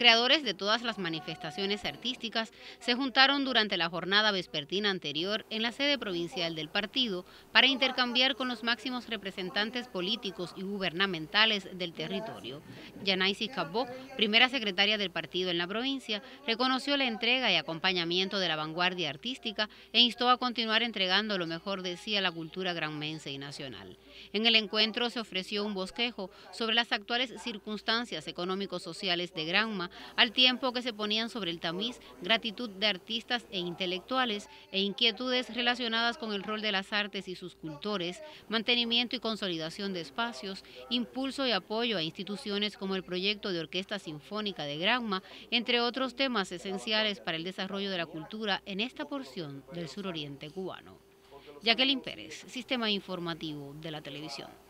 creadores de todas las manifestaciones artísticas se juntaron durante la jornada vespertina anterior en la sede provincial del partido para intercambiar con los máximos representantes políticos y gubernamentales del territorio. Yanaisi Capó, primera secretaria del partido en la provincia, reconoció la entrega y acompañamiento de la vanguardia artística e instó a continuar entregando lo mejor de sí a la cultura granmense y nacional. En el encuentro se ofreció un bosquejo sobre las actuales circunstancias económico-sociales de Granma, al tiempo que se ponían sobre el tamiz gratitud de artistas e intelectuales e inquietudes relacionadas con el rol de las artes y sus cultores, mantenimiento y consolidación de espacios, impulso y apoyo a instituciones como el proyecto de Orquesta Sinfónica de Granma, entre otros temas esenciales para el desarrollo de la cultura en esta porción del suroriente cubano. Jaqueline Pérez, Sistema Informativo de la Televisión.